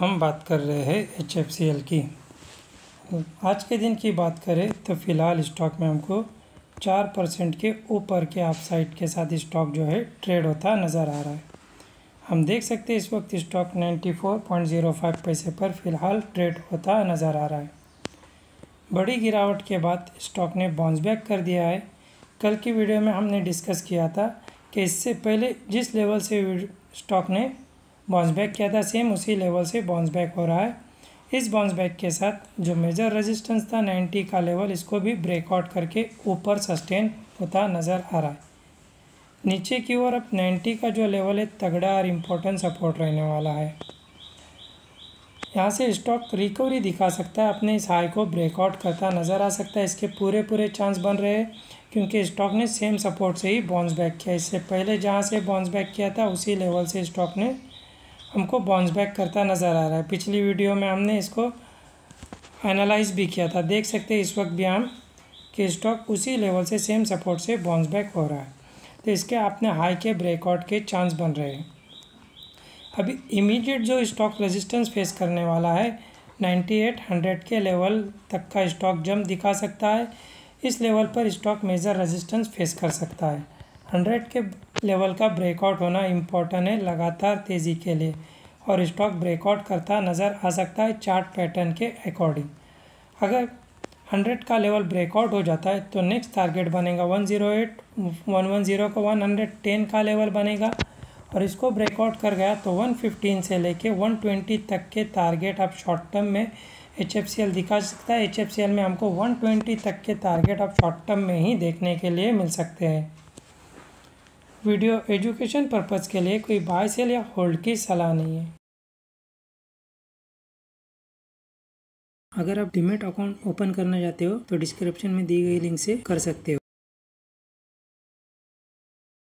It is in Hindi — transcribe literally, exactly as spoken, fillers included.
हम बात कर रहे हैं एच एफ सी एल की। आज के दिन की बात करें तो फ़िलहाल स्टॉक में हमको चार परसेंट के ऊपर के अपसाइड के साथ स्टॉक जो है ट्रेड होता नज़र आ रहा है। हम देख सकते हैं इस वक्त स्टॉक चौरानवे पॉइंट ज़ीरो पाँच पैसे पर फ़िलहाल ट्रेड होता नज़र आ रहा है। बड़ी गिरावट के बाद स्टॉक ने बाउंस बैक कर दिया है। कल की वीडियो में हमने डिस्कस किया था कि इससे पहले जिस लेवल से स्टॉक ने बाउंस बैक किया था सेम उसी लेवल से बाउंस बैक हो रहा है। इस बाउंस बैक के साथ जो मेजर रेजिस्टेंस था नब्बे का लेवल, इसको भी ब्रेकआउट करके ऊपर सस्टेन होता नज़र आ रहा है। नीचे की ओर अब नब्बे का जो लेवल है तगड़ा और इम्पोर्टेंट सपोर्ट रहने वाला है। यहाँ से स्टॉक रिकवरी दिखा सकता है, अपने इस हाई को ब्रेकआउट करता नज़र आ सकता है। इसके पूरे पूरे चांस बन रहे हैं क्योंकि स्टॉक ने सेम सपोर्ट से ही बाउंस बैक किया। इससे पहले जहाँ से बाउंस बैक किया था उसी लेवल से स्टॉक ने हमको बाउंस बैक करता नज़र आ रहा है। पिछली वीडियो में हमने इसको एनालाइज भी किया था। देख सकते हैं इस वक्त भी हम कि स्टॉक उसी लेवल से सेम सपोर्ट से बाउंस बैक हो रहा है, तो इसके आपने हाई के ब्रेकआउट के चांस बन रहे हैं। अभी इमीडिएट जो स्टॉक रेजिस्टेंस फेस करने वाला है अट्ठानवे सौ के लेवल तक का स्टॉक जंप दिखा सकता है। इस लेवल पर स्टॉक मेजर रेजिस्टेंस फेस कर सकता है। सौ के लेवल का ब्रेकआउट होना इम्पोर्टेंट है लगातार तेज़ी के लिए, और स्टॉक ब्रेकआउट करता नज़र आ सकता है चार्ट पैटर्न के अकॉर्डिंग। अगर हंड्रेड का लेवल ब्रेकआउट हो जाता है तो नेक्स्ट टारगेट बनेगा एक सौ आठ, एक सौ दस का एक सौ दस का लेवल बनेगा, और इसको ब्रेकआउट कर गया तो एक सौ पंद्रह से लेके एक सौ बीस तक के टारगेट आप शॉर्ट टर्म में एच एफ सी एल दिखा सकता है। एच एफ सी एल में हमको एक सौ बीस तक के टारगेट आप शॉर्ट टर्म में ही देखने के लिए मिल सकते हैं। वीडियो एजुकेशन पर्पज़ के लिए, कोई बाय सेल या होल्ड की सलाह नहीं है। अगर आप डीमैट अकाउंट ओपन करना चाहते हो तो डिस्क्रिप्शन में दी गई लिंक से कर सकते हो।